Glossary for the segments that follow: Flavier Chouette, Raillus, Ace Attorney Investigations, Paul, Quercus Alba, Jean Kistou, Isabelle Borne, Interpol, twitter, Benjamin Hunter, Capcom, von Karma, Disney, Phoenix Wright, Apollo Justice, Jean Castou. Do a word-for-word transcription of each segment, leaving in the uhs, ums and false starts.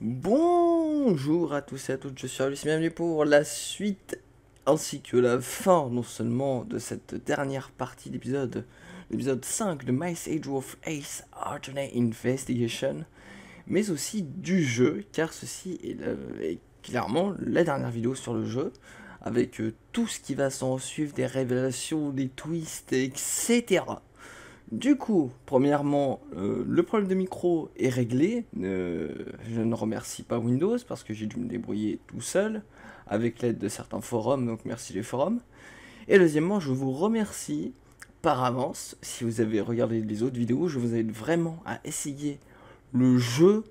Bonjour à tous et à toutes, je suis Raillus, bienvenue pour la suite ainsi que la fin non seulement de cette dernière partie d'épisode, l'épisode cinq de My Sage of Ace Attorney Investigation, mais aussi du jeu, car ceci est, le, est clairement la dernière vidéo sur le jeu, avec tout ce qui va s'en suivre, des révélations, des twists, et cetera. Du coup, premièrement, euh, le problème de micro est réglé, euh, je ne remercie pas Windows parce que j'ai dû me débrouiller tout seul, avec l'aide de certains forums, donc merci les forums. Et deuxièmement, je vous remercie par avance, si vous avez regardé les autres vidéos, je vous invite vraiment à essayer le jeu.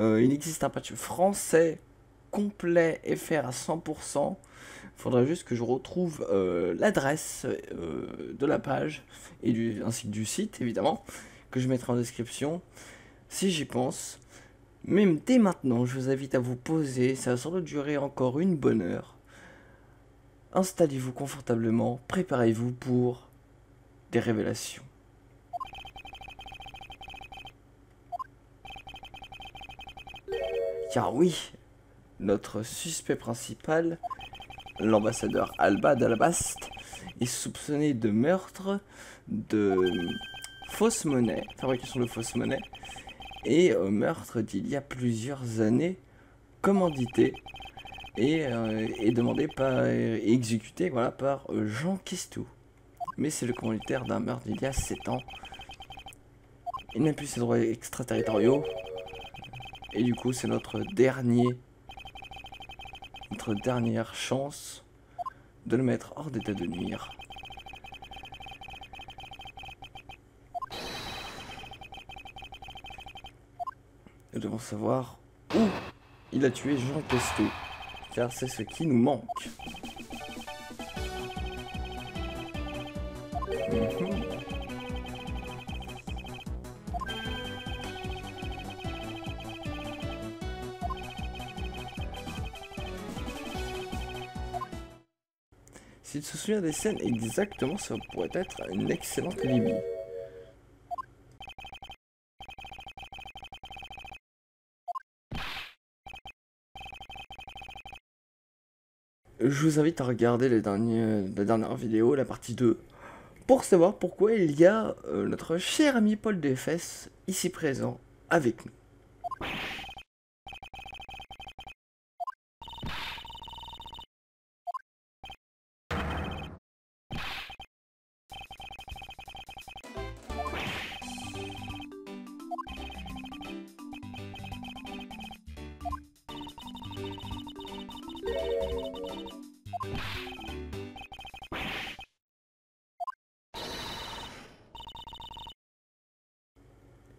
Euh, il existe un patch français complet F R à cent pour cent. Il faudra juste que je retrouve euh, l'adresse euh, de la page et du, ainsi que du site, évidemment, que je mettrai en description si j'y pense. Même dès maintenant, je vous invite à vous poser, ça va sans doute durer encore une bonne heure. Installez-vous confortablement, préparez-vous pour des révélations. Car oui, notre suspect principal, l'ambassadeur Alba d'Alabaste, est soupçonné de meurtre, de fausse monnaie, fabrication de fausse monnaie, et euh, meurtre d'il y a plusieurs années, commandité et, euh, et demandé par, et exécuté voilà, par euh, Jean Kistou. Mais c'est le commanditaire d'un meurtre d'il y a sept ans. Il n'a plus ses droits extraterritoriaux, et du coup c'est notre dernier... notre dernière chance de le mettre hors d'état de nuire. Nous devons savoir où il a tué Jean Castou, car c'est ce qui nous manque. Mmh. S'il se souvient des scènes exactement, ça pourrait être une excellente alibi. Je vous invite à regarder les derniers, la dernière vidéo, la partie deux, pour savoir pourquoi il y a euh, notre cher ami Paul D F S ici présent avec nous.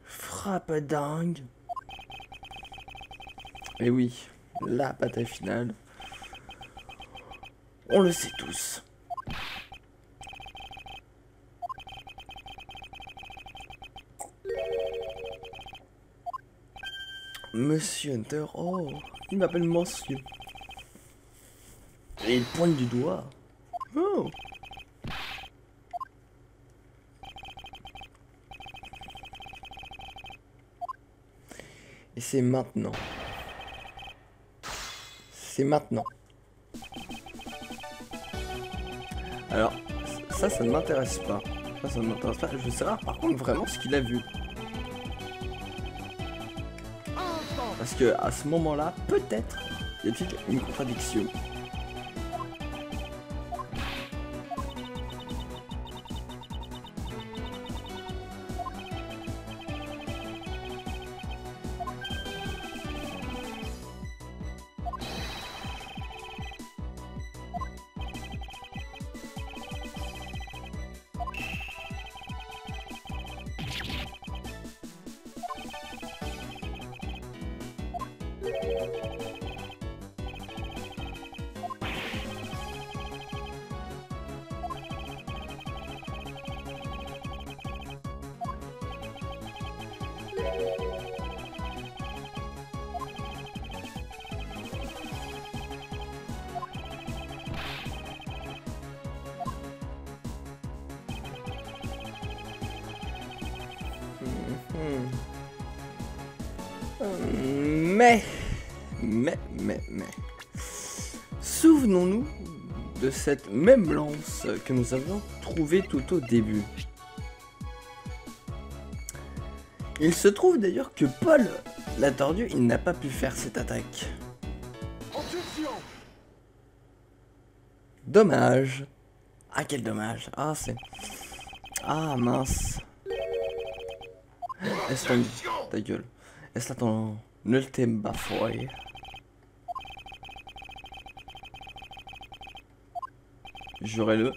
Frappe dingue. Et oui, la bataille finale. On le sait tous. Monsieur Hunter, oh, il m'appelle Monsieur. Et il pointe du doigt. Oh. Et c'est maintenant. C'est maintenant. Alors, ça, ça ne m'intéresse pas. Ça, ça ne m'intéresse pas. Je veux savoir par contre vraiment ce qu'il a vu. Parce que à ce moment-là, peut-être, y a-t-il une contradiction. Mais Mais, mais, mais... Souvenons-nous de cette même lance que nous avions trouvée tout au début. Il se trouve d'ailleurs que Paul l'a tordu, il n'a pas pu faire cette attaque. Dommage. Ah, quel dommage. Ah, c'est... Ah, mince. Est-ce ton... Ta gueule. Est-ce là ton... Ne le t'aime pas, foyer. Jurez-le.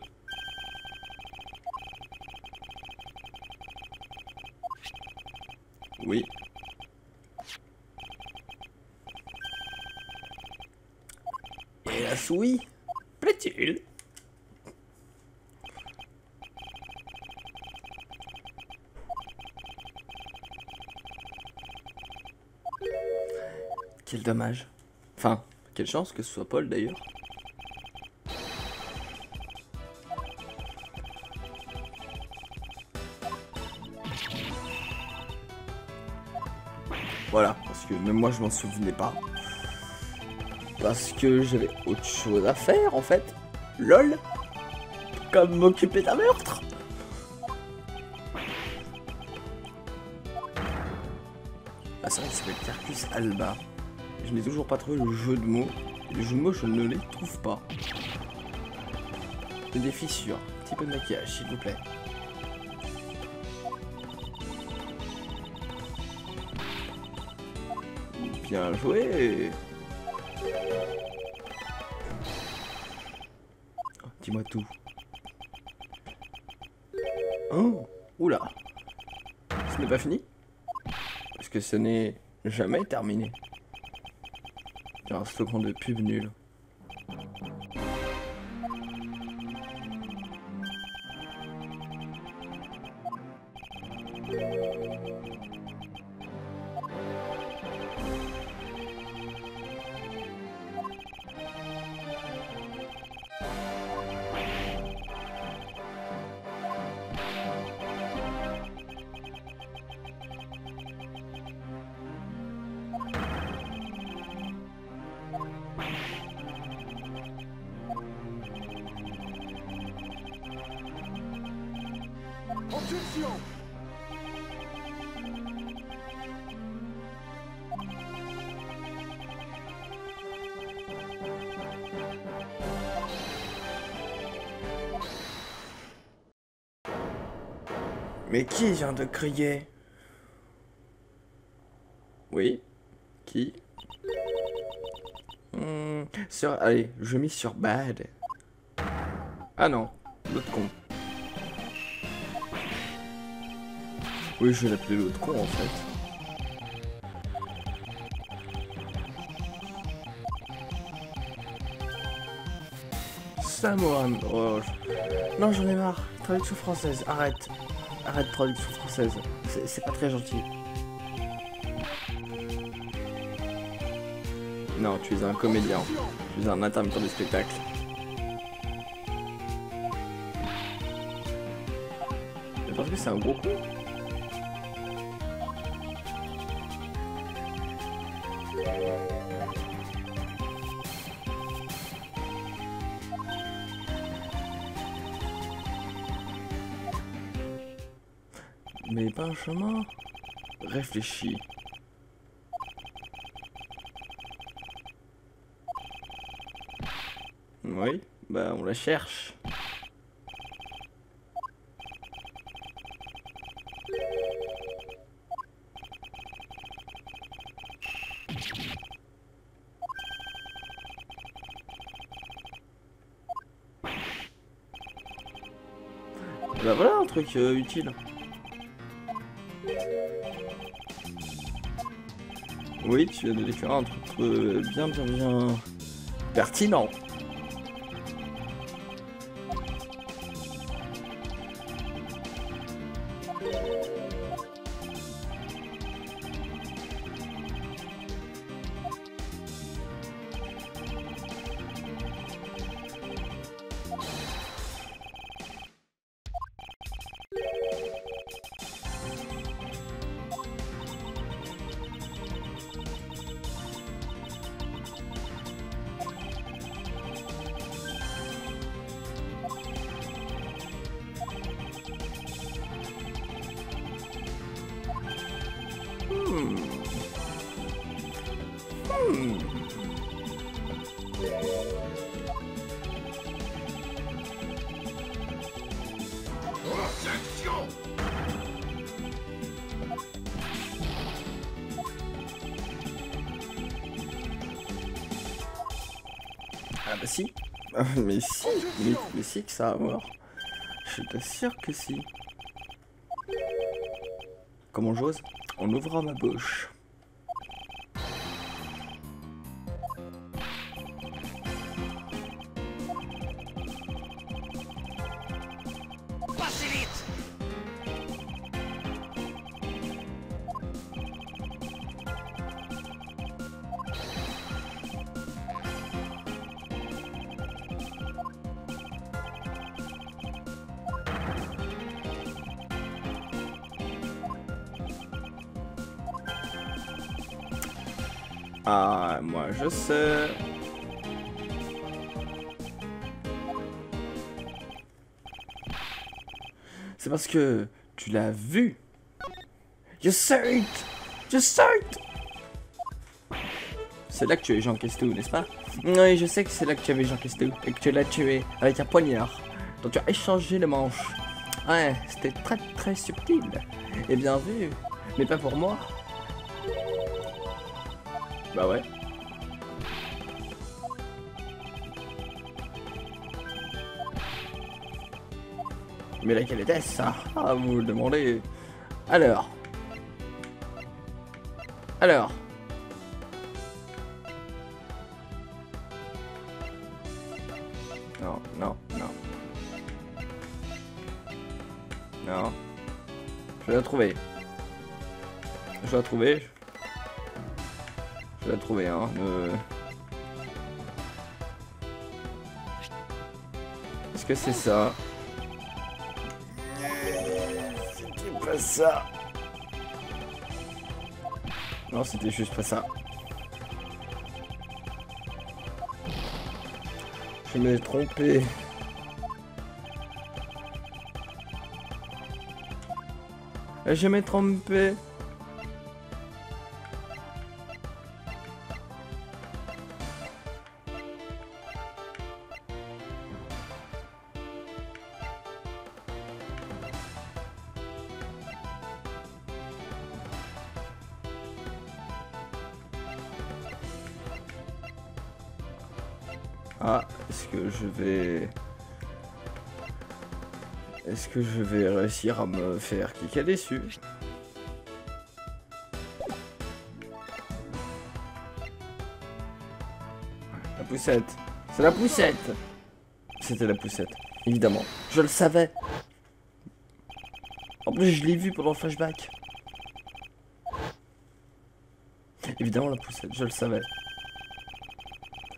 Oui. Et la souris plaît-il? Quel dommage. Enfin, quelle chance que ce soit Paul d'ailleurs. Voilà, parce que même moi je m'en souvenais pas. Parce que j'avais autre chose à faire en fait. Lol. Comme m'occuper d'un meurtre. Ah c'est vrai qu'il s'appelle Quercus Alba. Je n'ai toujours pas trouvé le jeu de mots. Et le jeu de mots je ne les trouve pas. Des fissures. Un petit peu de maquillage s'il vous plaît. Bien joué. Oh, dis-moi tout. Oh, oula. Ce n'est pas fini. Parce que ce n'est jamais terminé. Tiens, un slogan de pub nul. Mais qui vient de crier? Oui, qui? Mmh, sur, allez, je mise sur Bad. Ah non, l'autre con. Oui, je vais l'appeler l'autre con en fait. Samoan. Oh, je... Non, j'en ai marre. Traduction française, arrête. Arrête, traduction française, c'est pas très gentil. Non, tu es un comédien, tu es un intermittent du spectacle. Mais parce que c'est un gros coup. Mais pas un chemin. Réfléchis. Oui, bah on la cherche. Bah voilà un truc euh, utile. Oui, tu viens de décrire un truc euh, bien, bien, bien pertinent. Si. Mais si, mais, mais si que ça a à voir. Je t'assure que si. Comment j'ose? On ouvrira ma bouche. Ah, moi je sais. C'est parce que tu l'as vu. You saw it. You saw it. C'est là que tu es Jean Castou, n'est-ce pas? Oui, je sais que c'est là que tu avais Jean Castou et que tu l'as tué avec un poignard dont tu as échangé le manche. Ouais, c'était très très subtil. Et bien vu, mais pas pour moi. Bah ouais. Mais laquelle était-ce, ça? Ah, vous le demandez. Alors. Alors. Non, non, non. Non. Je dois trouver. Je dois trouver. Je vais la trouver, hein. Euh... Est-ce que c'est ça? C'était pas ça. Non, c'était juste pas ça. Je me suis trompé. Je m'ai trompé. Ah, est-ce que je vais... Est-ce que je vais réussir à me faire cliquer dessus? La poussette. C'est la poussette. C'était la poussette, évidemment. Je le savais. En plus, je l'ai vu pendant le flashback. Évidemment, la poussette, je le savais.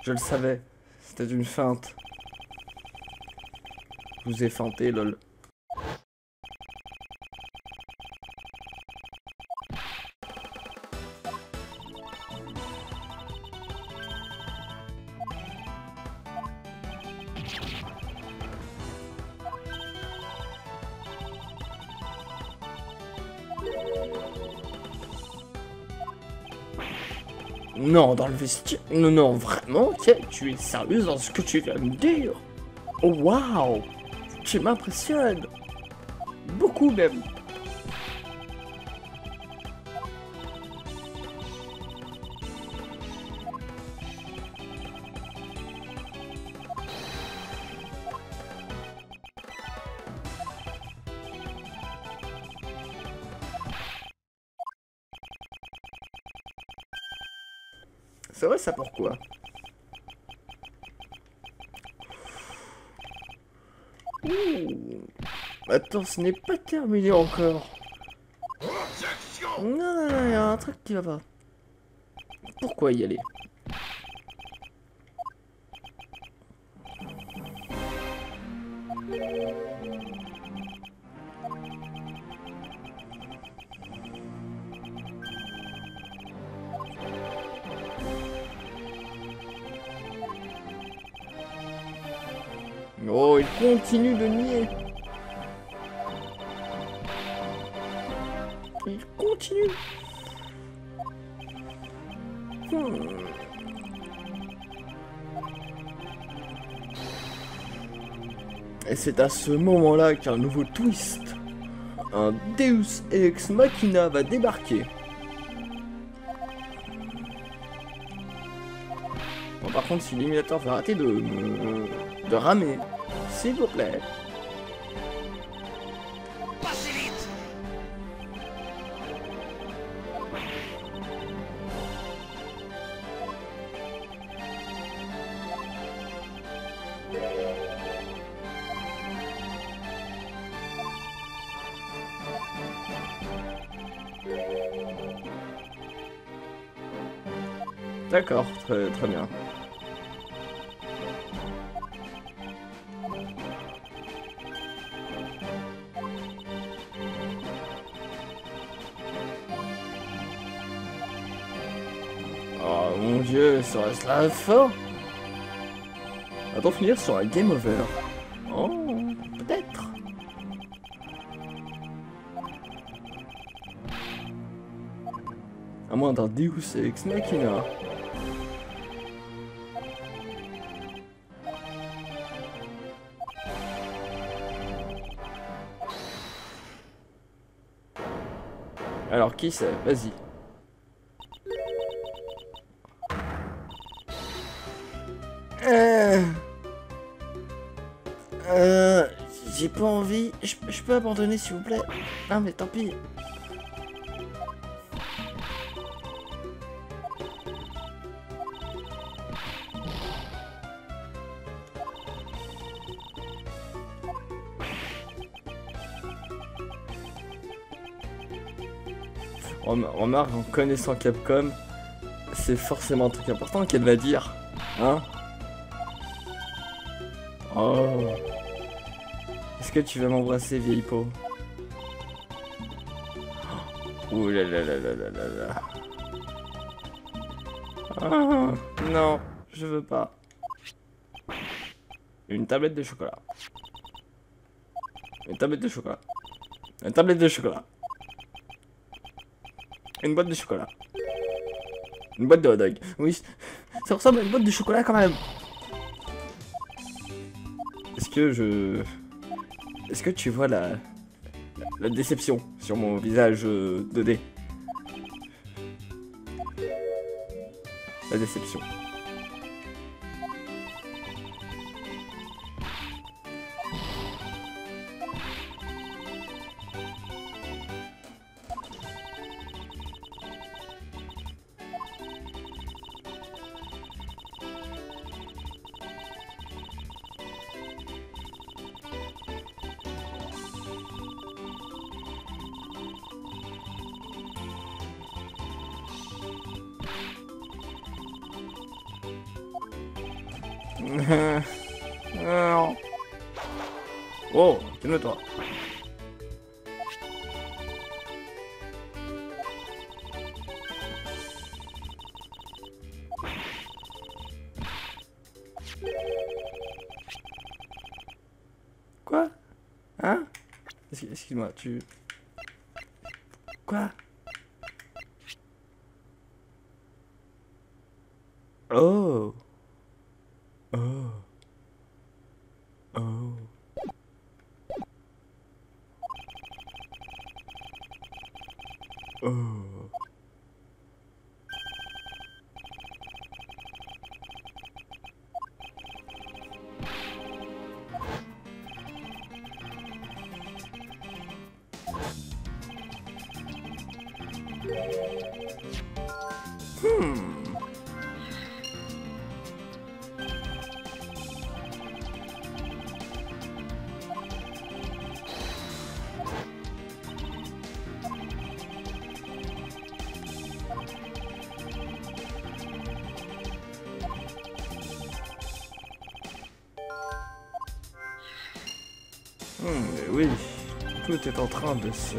Je le savais. C'était une feinte. Je vous ai feinté, lol. Non, dans le vestiaire. Non, non, vraiment, tiens, tu es sérieuse dans ce que tu viens de me dire. Oh, waouh. Tu m'impressionnes. Beaucoup, même. C'est vrai ça, pourquoi? Ouh. Attends, ce n'est pas terminé encore. Non, non, non, il y a un truc qui va pas. Pourquoi y aller? Oh, il continue de nier. Il continue. Hmm. Et c'est à ce moment-là qu'un nouveau twist, un Deus Ex Machina va débarquer. Par contre, si l'émulateur veut arrêter de, de ramer, s'il vous plaît. Passez vite. D'accord, très, très bien. Oh mon dieu, serait-ce là fort? Va-t-on finir sur un game over? Oh, peut-être. À moins d'un Deus Ex Machina. Alors, qui c'est? Vas-y. Euh... Euh... J'ai pas envie. Je peux abandonner, s'il vous plaît? Non, mais tant pis. Remarque, en connaissant Capcom, c'est forcément un truc important qu'elle va dire, hein? Oh. Est-ce que tu vas m'embrasser, vieille peau? Ouh là là là là là là là. Ah, non, je veux pas. Une tablette de chocolat. Une tablette de chocolat. Une tablette de chocolat. Une boîte de chocolat. Une boîte de hot dog. Oui, ça ressemble à une boîte de chocolat quand même. Est-ce que je... Est-ce que tu vois la... la déception sur mon visage deux D? La déception. Non. Oh, calme-toi. Quoi? Hein? Excuse-moi, tu... Quoi? Oh. Oui, tout est en train de se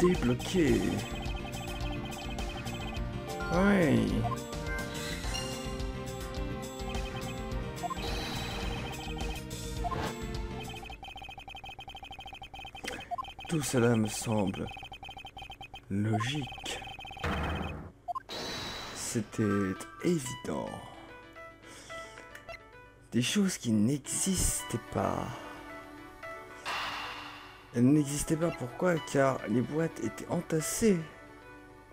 débloquer. Oui. Tout cela me semble logique. C'était évident. Des choses qui n'existaient pas. Elle n'existait pas, pourquoi? Car les boîtes étaient entassées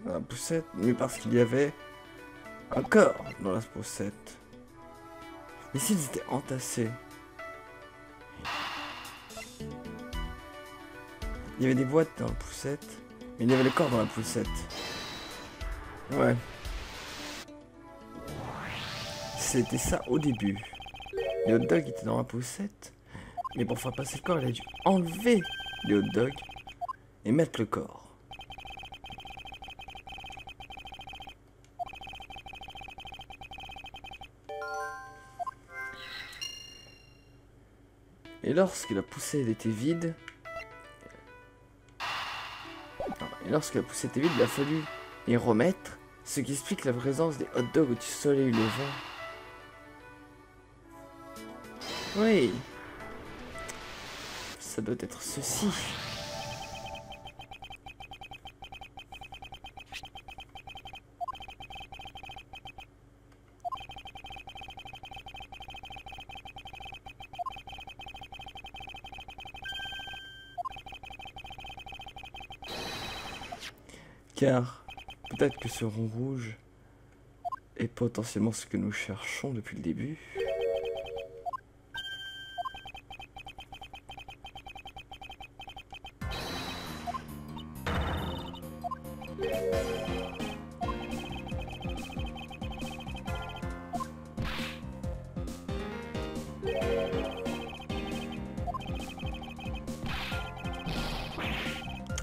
dans la poussette, mais parce qu'il y avait Encore dans la sposette. Mais s'ils étaient entassés. Il y avait des boîtes dans la poussette, mais il y avait le corps dans la poussette. Ouais. C'était ça au début. Les hot dogs étaient dans la poussette, mais pour faire passer le corps, il a dû enlever les hot dogs et mettre le corps. Et lorsque la poussette était vide, et lorsque la poussette était vide, il a fallu les remettre, ce qui explique la présence des hot dogs au-dessus du soleil et le vent. Oui, ça doit être ceci. Car peut-être que ce rond rouge est potentiellement ce que nous cherchons depuis le début.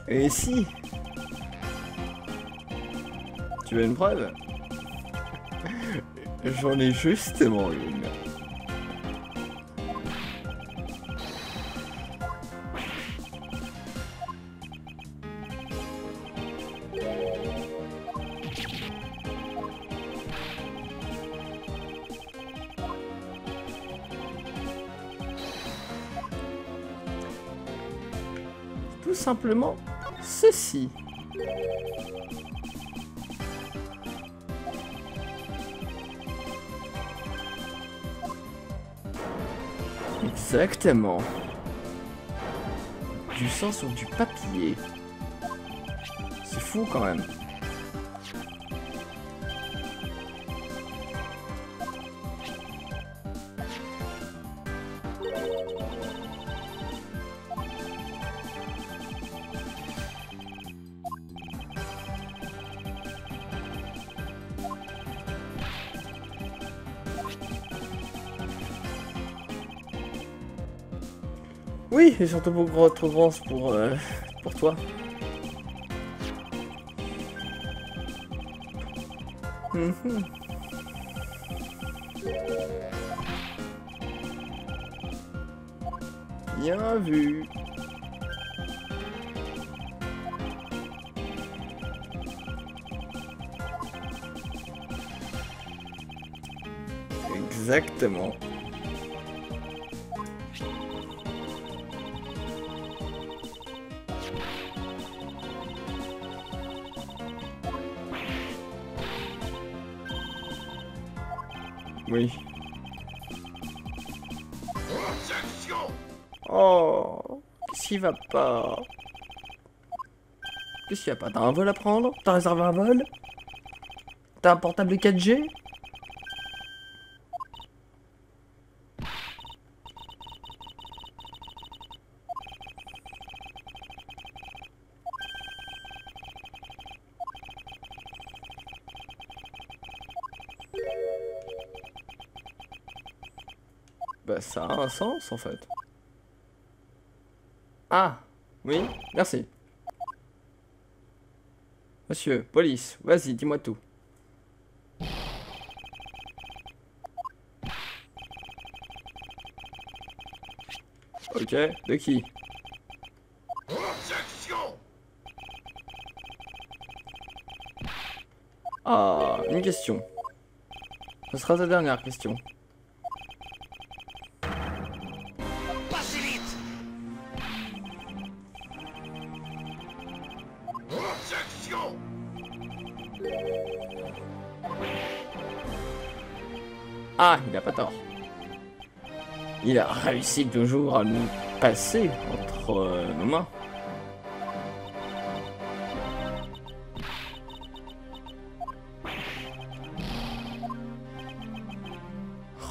Et si ? Tu veux une preuve? J'en ai justement une. Tout simplement ceci. Exactement. Du sang sur du papier. C'est fou quand même. Oui, et surtout beaucoup de retrouvance pour, euh, pour toi. Mmh. Bien vu. Exactement. Oui. Oh, qu'est-ce qui va pas? Qu'est-ce qu'il y a pas? T'as un vol à prendre? T'as réservé un vol? T'as un portable quatre G? Bah ça a un sens en fait. Ah oui, merci. Monsieur, police, vas-y, dis-moi tout. Ok, de qui? Ah, une question. Ce sera ta dernière question. Ah, il n'a pas tort. Il a réussi toujours à nous passer entre euh, nos mains.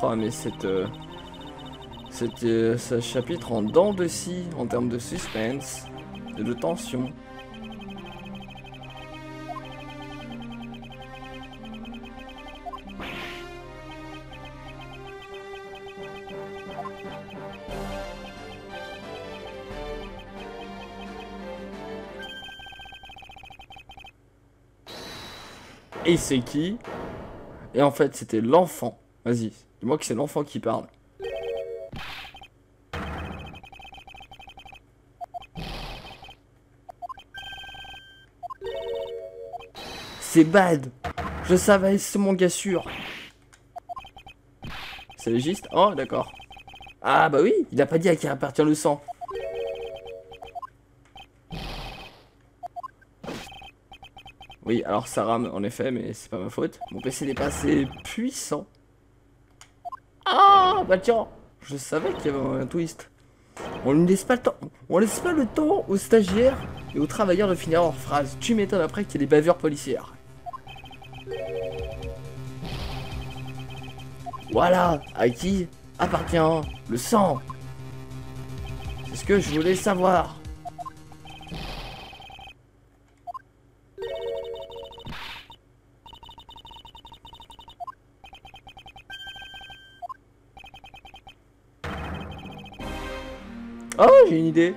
crois, mais cette, euh, cette, euh, ce chapitre en dents de scie en termes de suspense et de tension. Et c'est qui? Et en fait, c'était l'enfant. Vas-y, dis-moi que c'est l'enfant qui parle. C'est bad. Je savais, c'est mon gars sûr. C'est légiste? Oh, d'accord. Ah bah oui, il a pas dit à qui appartient le sang. Oui, alors ça rame en effet, mais c'est pas ma faute. Mon P C n'est pas assez puissant. Ah, bah tiens, je savais qu'il y avait un twist. On ne laisse pas le temps, on laisse pas le temps aux stagiaires et aux travailleurs de finir leur phrase. Tu m'étonnes après qu'il y ait des bavures policières. Voilà, à qui appartient le sang? C'est ce que je voulais savoir. Oh, j'ai une idée.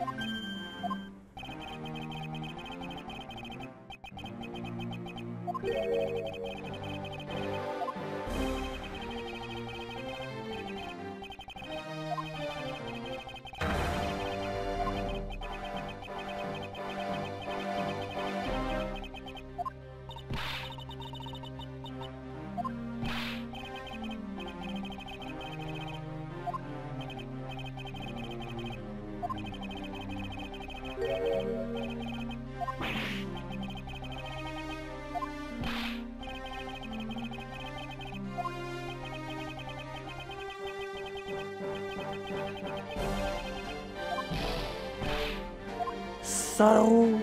Salaud.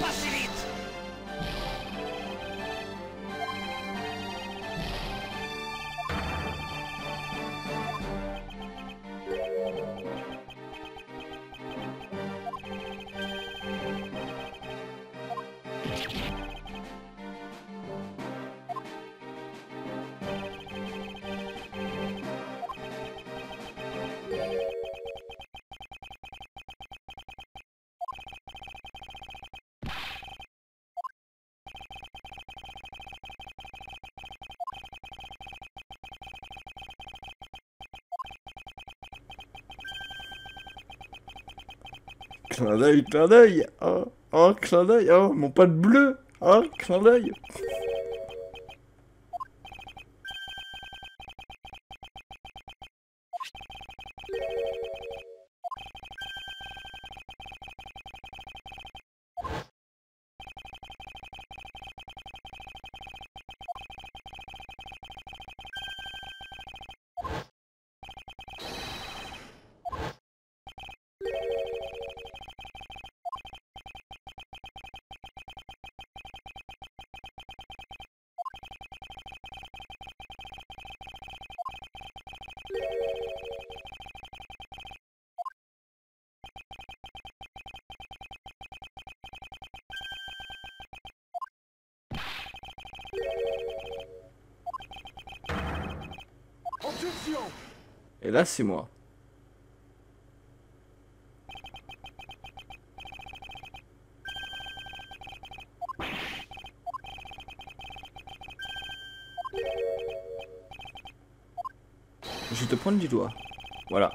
Pas si vite. Clin d'œil, clin d'œil, oh, oh, clin d'œil, oh, mon pote bleu, oh, clin d'œil. Et là, c'est moi. Je te pointe du doigt. Voilà.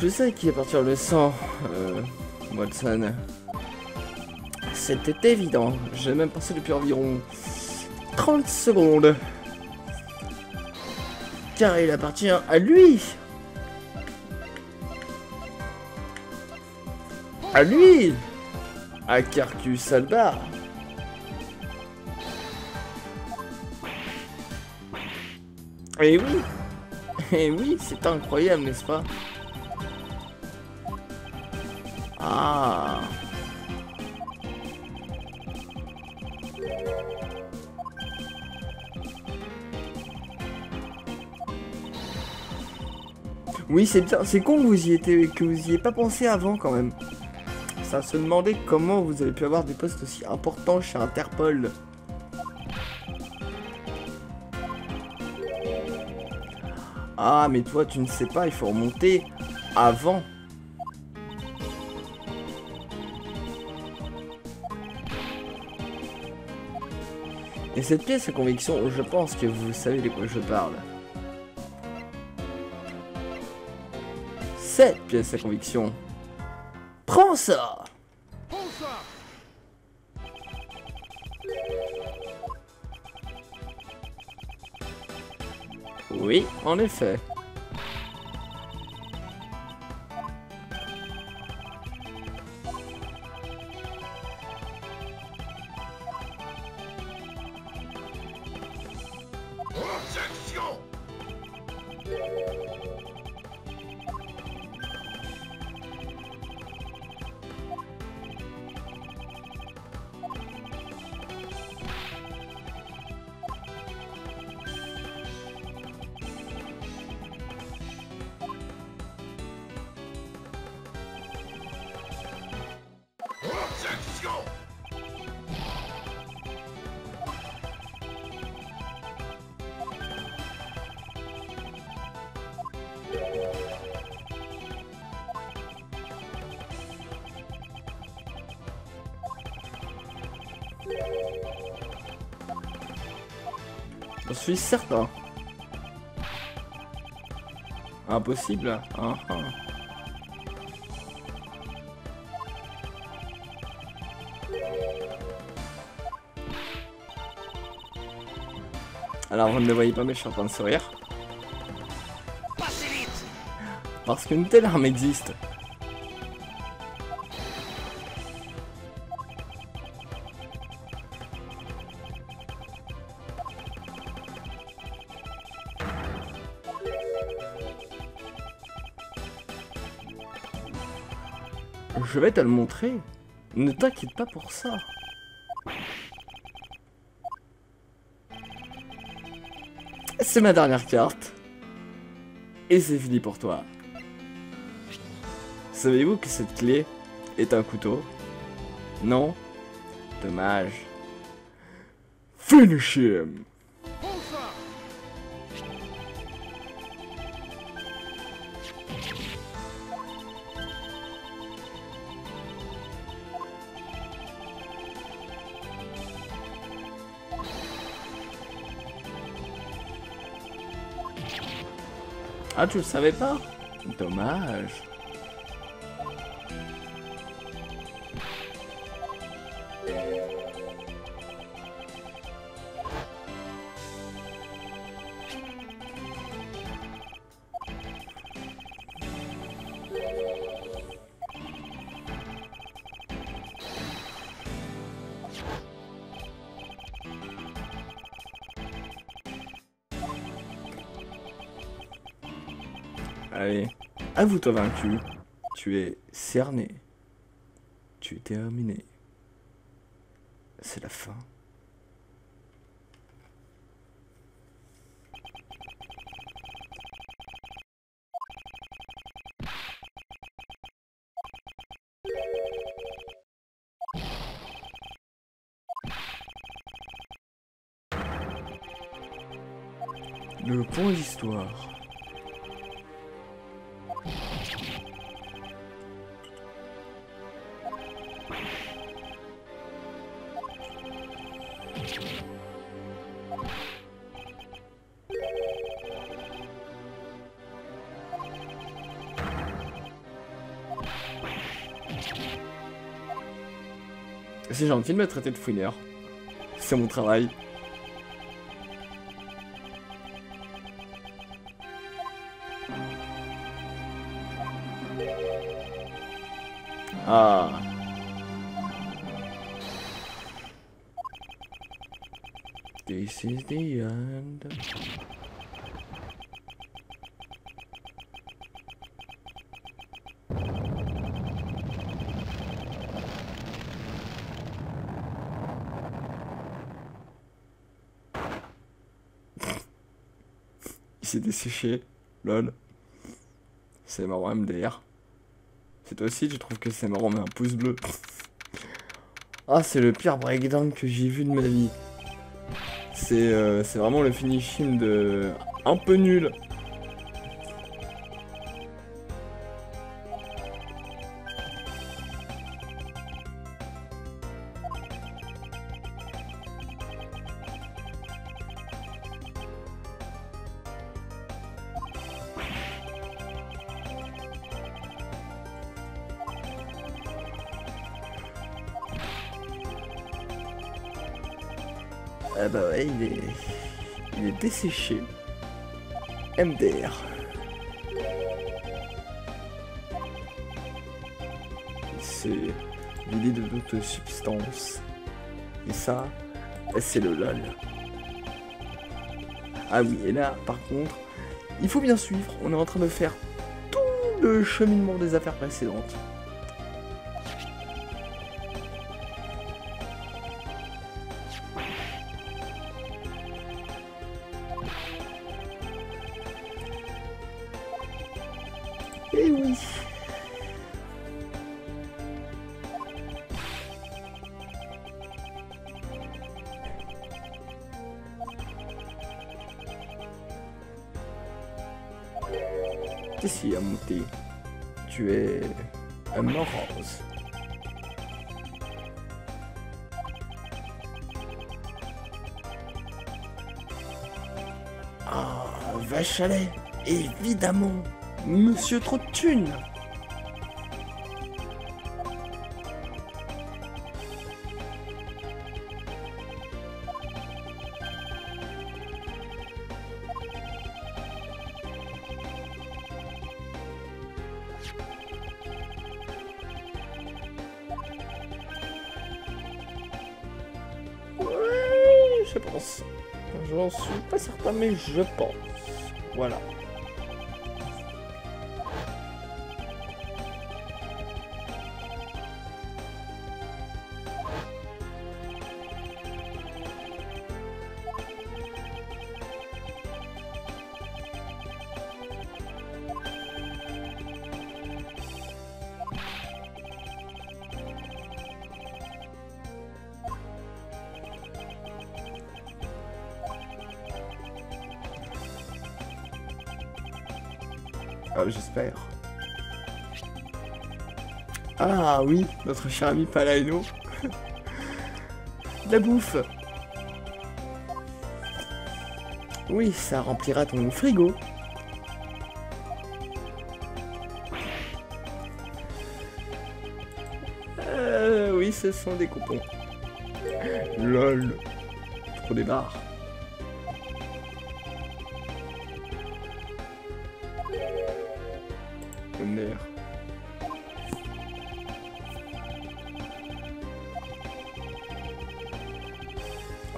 Je sais qu'il est parti dans le sang, euh, Watson. C'était évident. J'ai même pensé depuis environ trente secondes. Car il appartient à lui. À lui. À Quercus Alba. Eh oui. Eh oui, c'est incroyable, n'est-ce pas? Ah. Oui, c'est bien, c'est con que vous y étiez, que vous y ayez pas pensé avant quand même. Ça se demandait comment vous avez pu avoir des postes aussi importants chez Interpol. Ah, mais toi, tu ne sais pas, il faut remonter avant. Et cette pièce à conviction, je pense que vous savez de quoi je parle. Cette pièce à conviction. Prends ça! Prends ça! Oui, en effet. Objection! Je suis certain. Impossible, hein, hein. Alors vous ne le voyez pas, mais je suis en train de sourire. Parce qu'une telle arme existe. Je vais te le montrer. Ne t'inquiète pas pour ça. C'est ma dernière carte. Et c'est fini pour toi. Savez-vous que cette clé est un couteau? Non? Dommage. Finish him! Ah, tu le savais pas? Dommage. Allez, avoue-toi vaincu, tu es cerné, tu es terminé, c'est la fin. Le point d'histoire. C'est gentil de me traiter de fouineur. C'est mon travail. Ah. This is the end. Il s'est desséché, lol. C'est marrant, M D R. C'est toi aussi, je trouve que c'est marrant, mais un pouce bleu. Ah, c'est le pire breakdown que j'ai vu de ma vie. C'est euh, c'est vraiment le finishing de... un peu nul. Ah bah ouais, il est, il est desséché. M D R. C'est l'idée de toute substance. Et ça, c'est le lol. Ah oui, et là, par contre, il faut bien suivre. On est en train de faire tout le cheminement des affaires précédentes. Eh oui. Qu'est-ce qu'il y a monté? Tu es un morose. Ah, oh, vache à lait, évidemment. Monsieur trop de thunes. Ouais, je pense. J'en suis pas certain, mais je pense. Voilà. Euh, J'espère. Ah oui, notre cher ami Palaino. La bouffe. Oui, ça remplira ton frigo. Euh, oui, ce sont des coupons. Lol. Trop des barres.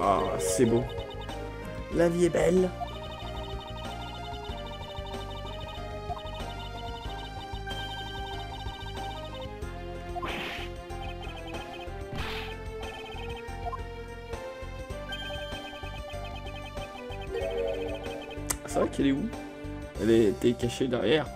Ah, c'est beau. La vie est belle. C'est vrai qu'elle est où? Elle était cachée derrière.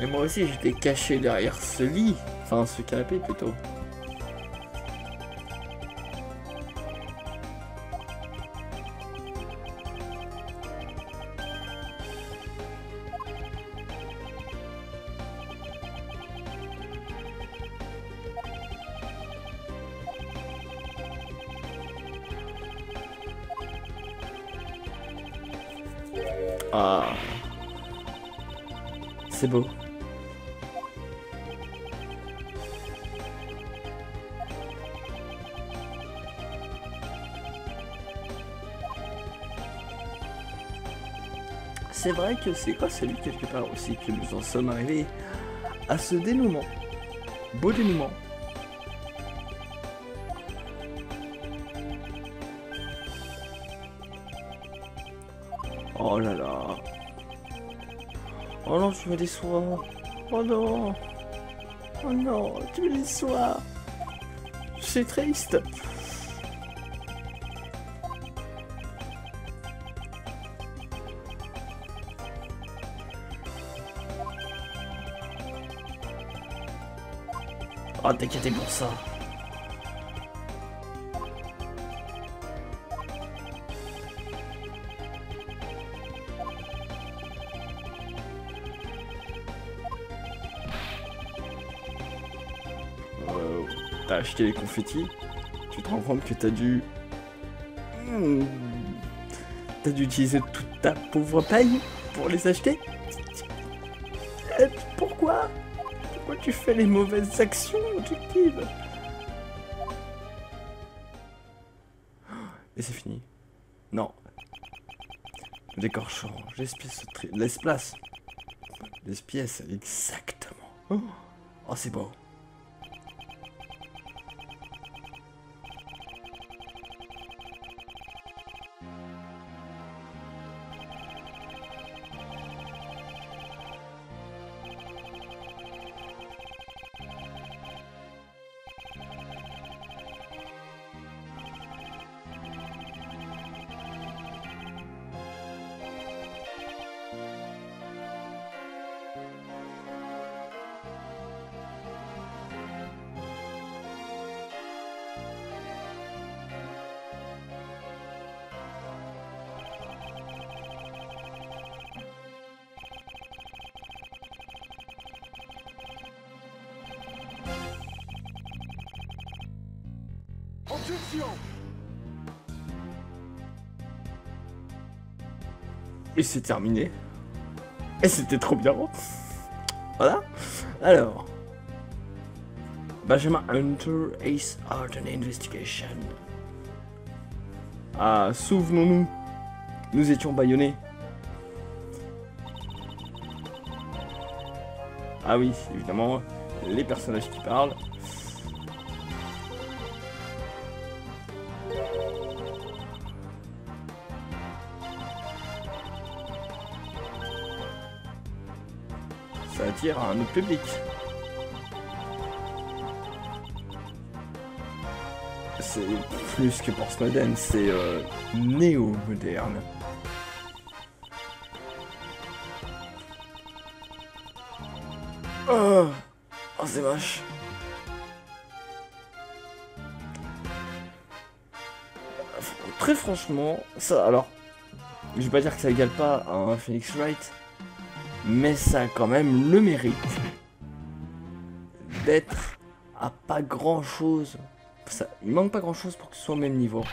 Et moi aussi j'étais caché derrière ce lit, enfin ce canapé plutôt. Ah. C'est beau. C'est vrai que c'est quoi celui quelque part aussi que nous en sommes arrivés à ce dénouement. Beau dénouement. Oh là là. Oh non, tu me déçois. Oh non. Oh non, tu me déçois. C'est triste. Oh, t'inquiète pour ça. Euh, t'as acheté les confettis. Tu te rends compte que t'as dû... Mmh. T'as dû utiliser toute ta pauvre paille pour les acheter. Et pourquoi ? Pourquoi tu fais les mauvaises actions, objectives? Et c'est fini. Non. Le décor change. L'espice tri... Laisse place. L'espice, exactement. Oh, c'est beau. Et c'est terminé. Et c'était trop bien. Voilà. Alors. Benjamin Hunter, Ace Attorney Investigations. Ah, souvenons-nous. Nous étions bâillonnés. Ah oui, évidemment. Les personnages qui parlent. À un autre public. C'est plus que post-moderne, c'est euh, néo-moderne. Oh, oh c'est moche. Très franchement, ça alors, je vais pas dire que ça égale pas à un Phoenix Wright. Mais ça a quand même le mérite d'être à pas grand chose. Ça, il manque pas grand chose pour que ce soit au même niveau.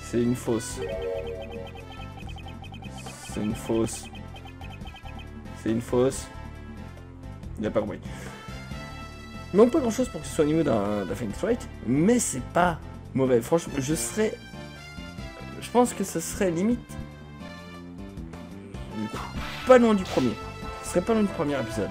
C'est une fausse. C'est une fausse. C'est une fausse. Il n'y a pas compris. Non, pas grand chose pour que ce soit au niveau d'un Phoenix Wright, mais c'est pas mauvais. Franchement, je serais. Je pense que ce serait limite. Pas loin du premier. Ce serait pas loin du premier épisode.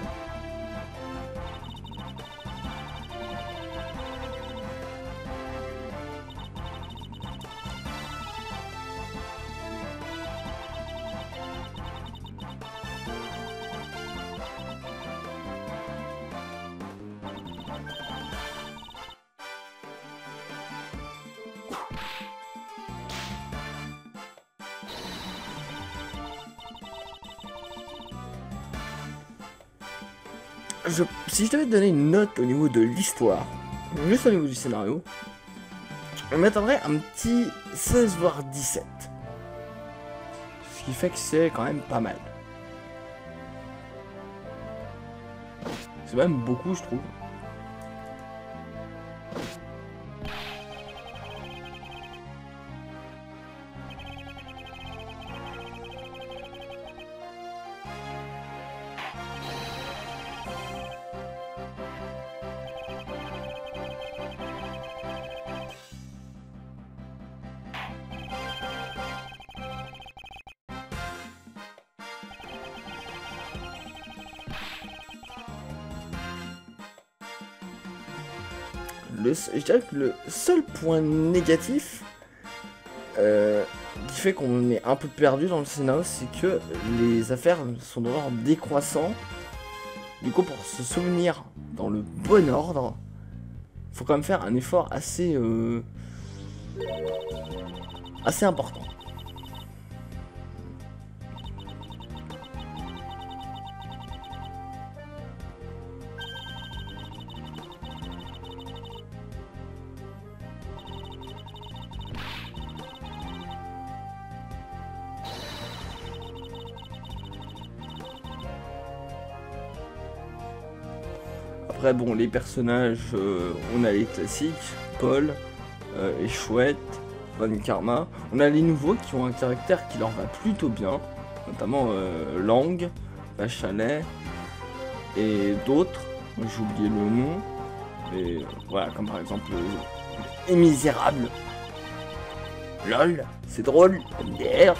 Je, si je devais te donner une note au niveau de l'histoire, juste au niveau du scénario, on m'attendrait un petit seize voire dix-sept. Ce qui fait que c'est quand même pas mal. C'est même beaucoup, je trouve. Le, je dirais que le seul point négatif euh, qui fait qu'on est un peu perdu dans le scénario, c'est que les affaires sont dans l'ordre décroissant. Du coup, pour se souvenir dans le bon ordre, faut quand même faire un effort assez, euh, assez important. Après, bon, les personnages, euh, on a les classiques, Paul, euh, et Chouette, von Karma. On a les nouveaux qui ont un caractère qui leur va plutôt bien, notamment euh, Lang, Bachalet, et d'autres, j'ai oublié le nom, et euh, voilà, comme par exemple, euh, et Misérable. Lol, c'est drôle, M D R.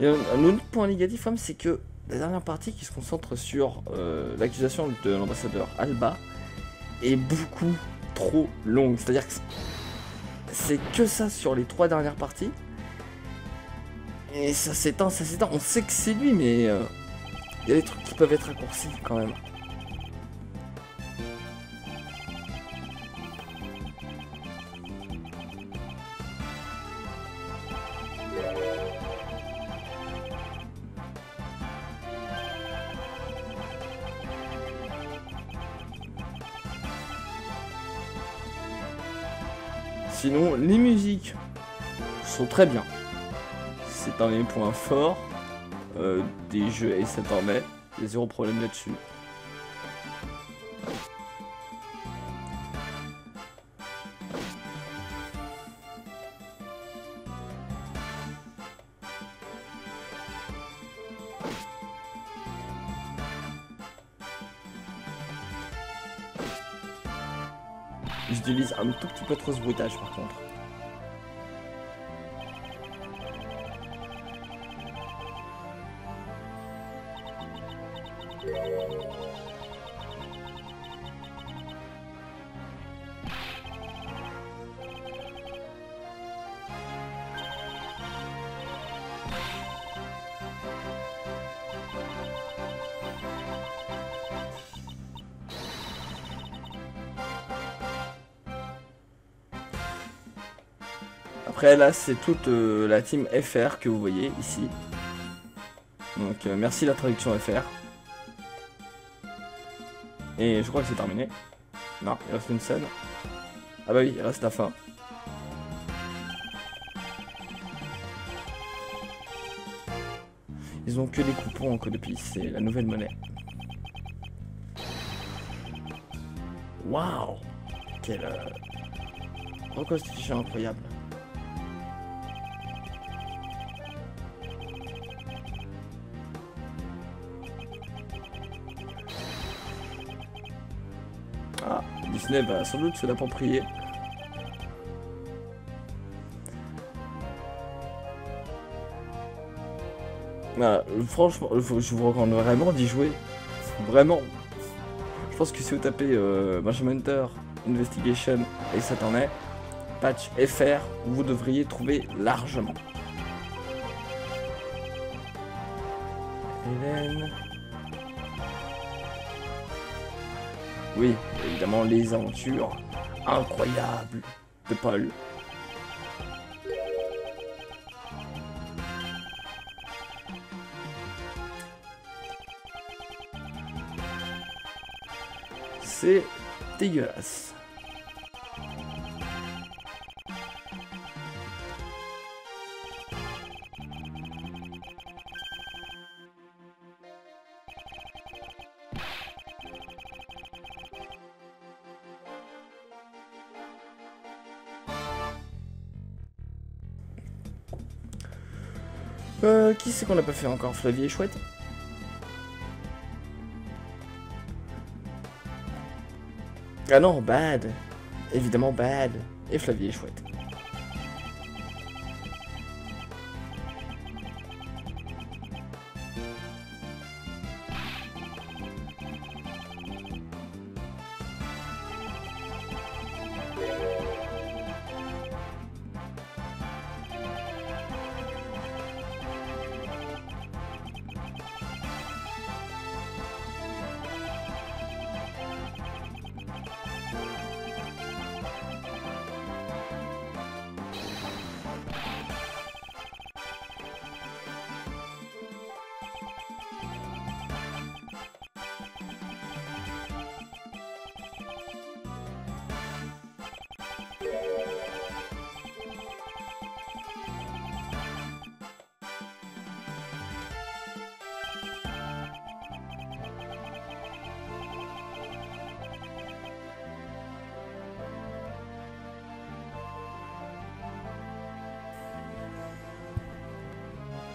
Et un autre point négatif, c'est que la dernière partie qui se concentre sur euh, l'accusation de l'ambassadeur Alba est beaucoup trop longue. C'est-à-dire que c'est que ça sur les trois dernières parties. Et ça s'éteint, ça s'éteint. On sait que c'est lui, mais il euh, y a des trucs qui peuvent être raccourcis quand même. Sinon, les musiques sont très bien. C'est un des points forts euh, des jeux Ace Attorney. Il y a zéro problème là-dessus. J'utilise un tout petit peu trop ce bruitage par contre. Après là c'est toute euh, la team F R que vous voyez ici. Donc euh, merci la traduction F R. Et je crois que c'est terminé. Non, il reste une scène. Ah bah oui, il reste la fin. Ils ont que des coupons en codepie, c'est la nouvelle monnaie. Waouh, quelle euh, reconstitution incroyable. Disney va sans doute se l'approprier. Voilà, franchement, je vous recommande vraiment d'y jouer. Vraiment. Je pense que si vous tapez euh, Benjamin Hunter, Investigation et Ace Attorney, patch F R, vous devriez trouver largement. Hélène. Oui, évidemment, les aventures incroyables de Paul. C'est dégueulasse. Euh, qui c'est qu'on n'a pas fait encore? Flavier Chouette. Ah non, Bad. Évidemment Bad. Et Flavier Chouette.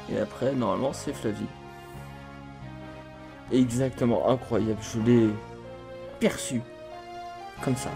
Et après, normalement, c'est Flavie. Exactement, incroyable. Je l'ai perçu. Comme ça.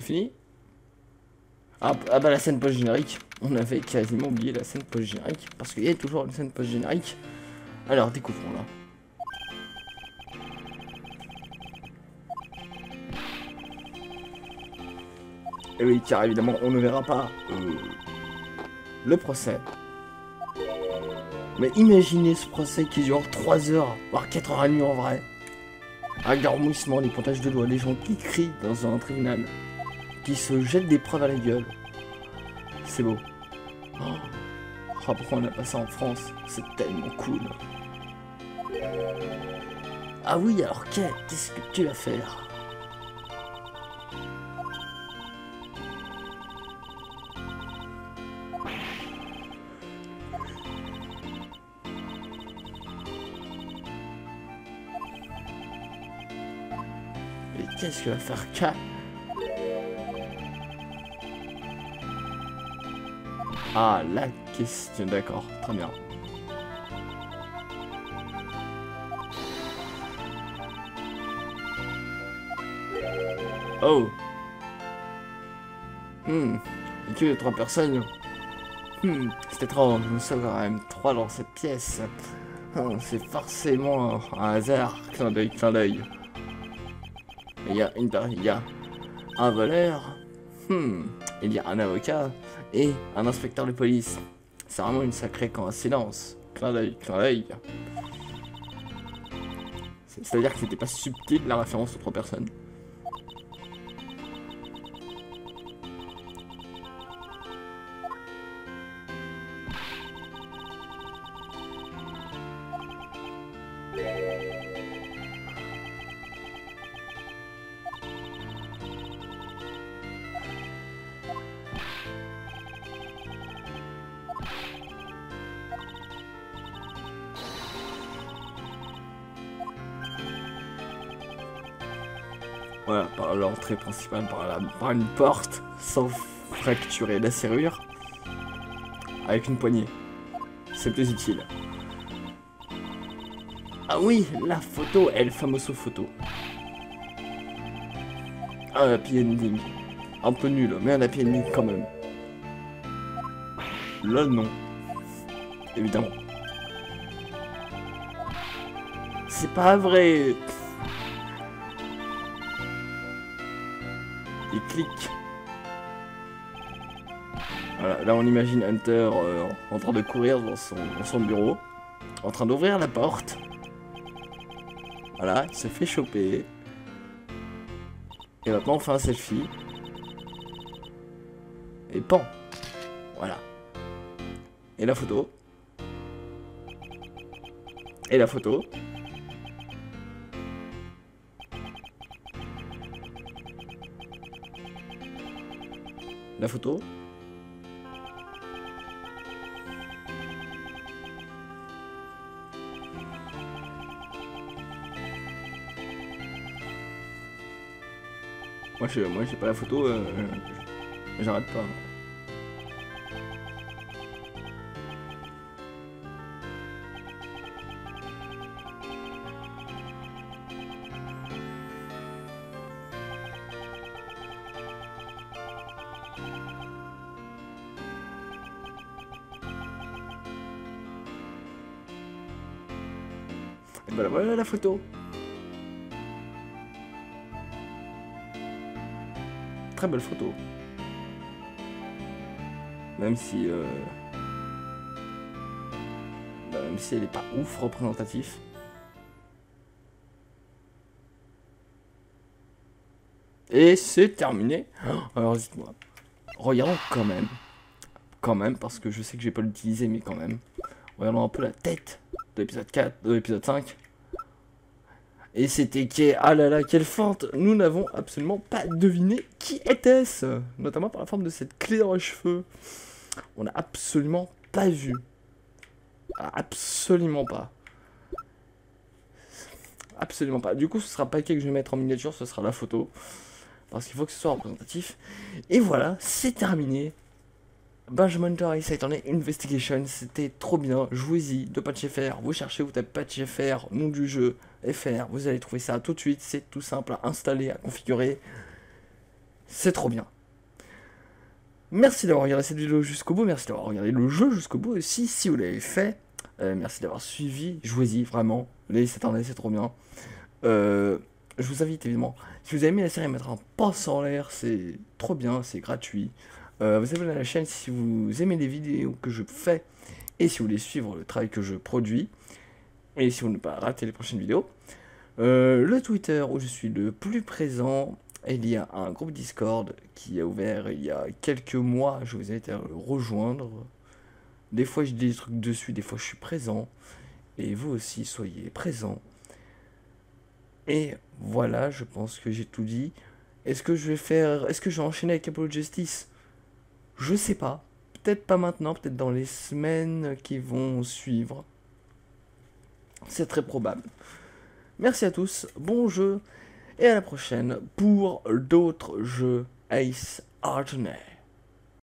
Fini. Ah, ah bah la scène post-générique, on avait quasiment oublié la scène post-générique, parce qu'il y a toujours une scène post-générique, alors découvrons-la. Et oui, car évidemment on ne verra pas euh, le procès. Mais imaginez ce procès qui dure trois heures, voire quatre heures trente en vrai. Un garmouissement, les pointages de doigts, les gens qui crient dans un tribunal. Qui se jette des preuves à la gueule. C'est beau. Oh, oh pourquoi on a pas ça en France? C'est tellement cool. Ah oui, alors qu'est-ce que tu vas faire? Mais qu'est-ce que va faire K? Ah, la question, d'accord, très bien. Oh. Hmm, et que trois personnes. Hmm, c'est étrange, nous sommes quand même trois dans cette pièce. Oh, c'est forcément un hasard, clin d'œil, clin d'œil. Il y a une il y a un voleur. Hmm, il y a un avocat. Et un inspecteur de police. C'est vraiment une sacrée coïncidence. Clin d'œil, clin d'œil. C'est-à-dire que c'était pas subtil la référence aux trois personnes. voilà, par l'entrée principale, par, la, par une porte, sans fracturer la serrure, avec une poignée. C'est plus utile. Ah oui, la photo, elle, famoso photo. Ah, happy ending. Un peu nul, mais un happy ending quand même. Là, non. Évidemment. C'est pas vrai. Et clique. Voilà, là on imagine Hunter euh, en train de courir dans son, dans son bureau, en train d'ouvrir la porte. Voilà, il se fait choper. Et maintenant on fait un selfie. Et pan. Voilà. Et la photo. Et la photo. La photo. Moi, je, moi, j'ai pas la photo. Euh, J'arrête pas. Voilà, voilà la photo. Très belle photo. Même si... Euh... Bah, même si elle est pas ouf représentatif. Et c'est terminé. Alors dites-moi. Regardons quand même. Quand même, parce que je sais que j'ai pas l'utilisé, mais quand même. Regardons un peu la tête de l'épisode quatre, de l'épisode cinq. Et c'était qui? Ah là là, quelle fente! Nous n'avons absolument pas deviné qui était-ce! Notamment par la forme de cette clé de roche-feu. On n'a absolument pas vu. Absolument pas. Absolument pas. Du coup, ce sera pas le que je vais mettre en miniature, ce sera la photo. Parce qu'il faut que ce soit représentatif. Et voilà, c'est terminé. Benjamin Hunter et Ace Attorney Investigations, c'était trop bien, jouez-y, de patch F R, vous cherchez, vous tapez patch F R, nom du jeu, F R, vous allez trouver ça tout de suite, c'est tout simple à installer, à configurer, c'est trop bien. Merci d'avoir regardé cette vidéo jusqu'au bout, merci d'avoir regardé le jeu jusqu'au bout aussi, si vous l'avez fait, euh, merci d'avoir suivi, jouez-y vraiment, les Ace Attorney c'est trop bien. Euh, je vous invite évidemment, si vous avez aimé la série, à mettre un pouce en l'air, c'est trop bien, c'est gratuit. Euh, vous abonnez à la chaîne si vous aimez les vidéos que je fais et si vous voulez suivre le travail que je produis et si vous ne voulez pas rater les prochaines vidéos. Euh, le Twitter où je suis le plus présent, il y a un groupe Discord qui a ouvert il y a quelques mois, je vous invite à le rejoindre. Des fois je dis des trucs dessus, des fois je suis présent et vous aussi soyez présent. Et voilà, je pense que j'ai tout dit. Est-ce que je vais faire, est-ce que je vais enchaîner avec Apollo Justice? Je sais pas, peut-être pas maintenant, peut-être dans les semaines qui vont suivre. C'est très probable. Merci à tous, bon jeu, et à la prochaine pour d'autres jeux Ace Attorney.